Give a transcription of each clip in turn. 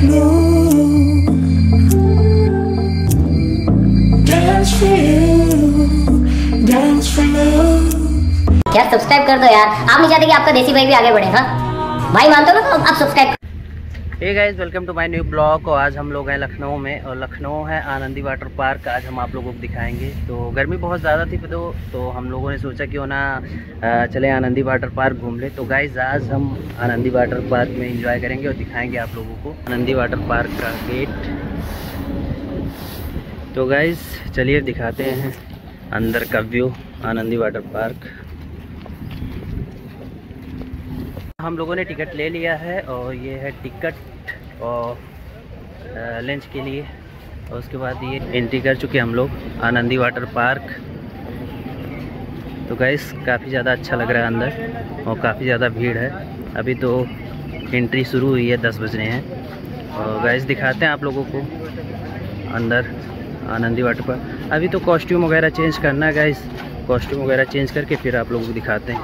यार सब्सक्राइब कर दो यार, आप नहीं चाहते कि आपका देसी भाई भी आगे बढ़े। हाँ भाई मानते हो ना, तो आप subscribe. Hey guys, welcome to my new blog. और आज हम लोग हैं लखनऊ में, और लखनऊ है आनंदी वाटर पार्क। आज हम आप लोगों को दिखाएंगे। तो गर्मी बहुत ज़्यादा थी तो हम लोगों ने सोचा क्यों ना चले आनंदी वाटर पार्क घूम ले। तो गाइस आज हम आनंदी वाटर पार्क में इंजॉय करेंगे और दिखाएँगे आप लोगों को आनंदी वाटर पार्क का गेट। तो गाइस चलिए दिखाते हैं अंदर का व्यू आनंदी वाटर पार्क। हम लोगों ने टिकट ले लिया है और ये है टिकट और लंच के लिए। और उसके बाद ये एंट्री कर चुके हम लोग आनंदी वाटर पार्क। तो गाइस काफ़ी ज़्यादा अच्छा लग रहा है अंदर, और काफ़ी ज़्यादा भीड़ है। अभी तो एंट्री शुरू हुई है, 10 बज रहे हैं। और गाइस दिखाते हैं आप लोगों को अंदर आनंदी वाटर पार्क। अभी तो कॉस्ट्यूम वगैरह चेंज करना है गाइस, कॉस्ट्यूम वगैरह चेंज करके फिर आप लोगों को दिखाते हैं।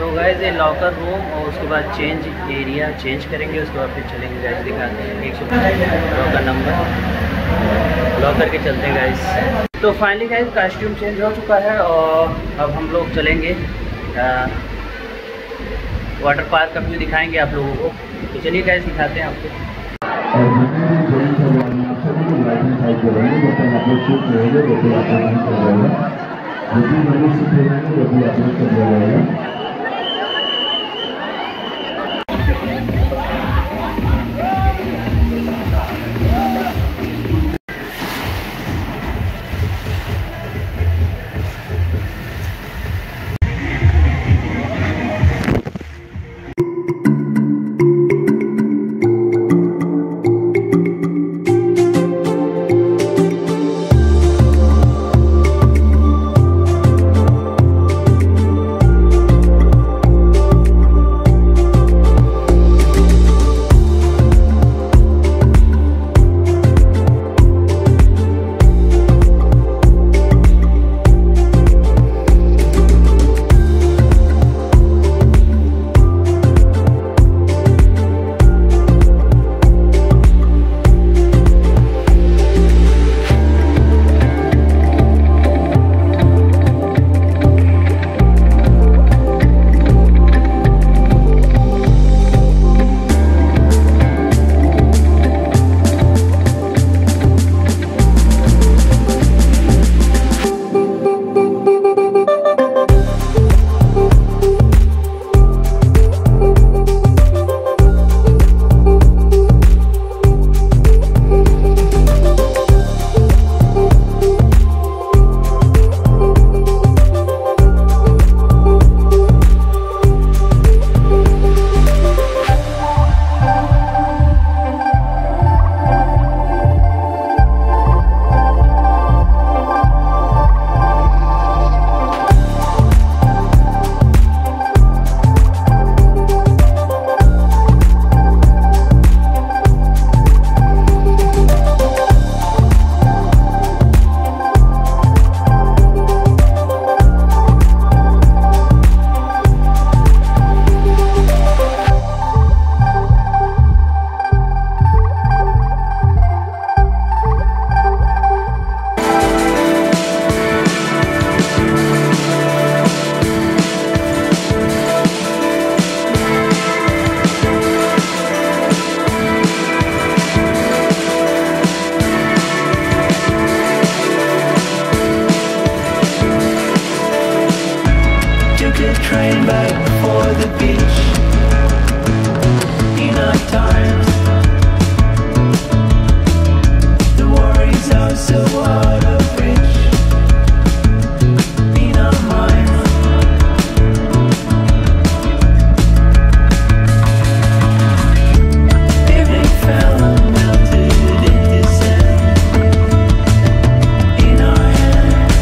तो गाइस ये लॉकर रूम, और उसके बाद चेंज एरिया चेंज करेंगे, उसके बाद फिर चलेंगे गाइस। दिखाते हैं 100 लॉकर नंबर, लॉकर के चलते हैं गाइस। तो फाइनली गाइस कॉस्ट्यूम चेंज हो चुका है, और अब हम लोग चलेंगे वाटर पार्क। का व्यू दिखाएँगे आप लोगों को। तो चलिए गाइस दिखाते हैं आपको। Train back for the beach enough times, the worries are so out of reach in our minds. Evening fell and melted into sand in our hands.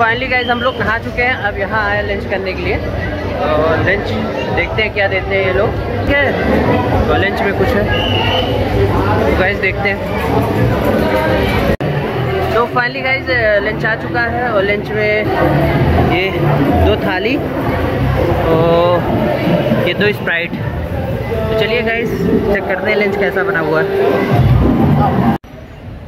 Finally guys हम लोग नहा चुके हैं। अब यहाँ आए लंच करने के लिए और लंच देखते हैं क्या देते हैं ये लोग। ठीक है, तो लंच में कुछ है तो गाइस देखते हैं। तो फाइनली गाइस लंच आ चुका है और लंच में ये 2 थाली और ये 2 स्प्राइट। तो चलिए गाइस चेक करते हैं लंच कैसा बना हुआ है।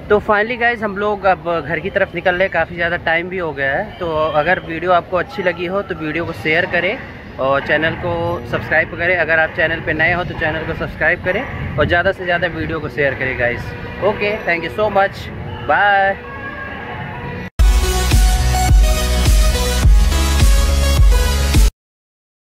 तो फाइनली गाइज हम लोग अब घर की तरफ निकल रहे हैं। काफ़ी ज़्यादा टाइम भी हो गया है। तो अगर वीडियो आपको अच्छी लगी हो तो वीडियो को शेयर करें और चैनल को सब्सक्राइब करें। अगर आप चैनल पे नए हो तो चैनल को सब्सक्राइब करें और ज़्यादा से ज़्यादा वीडियो को शेयर करें guys. Okay, thank you so much, bye.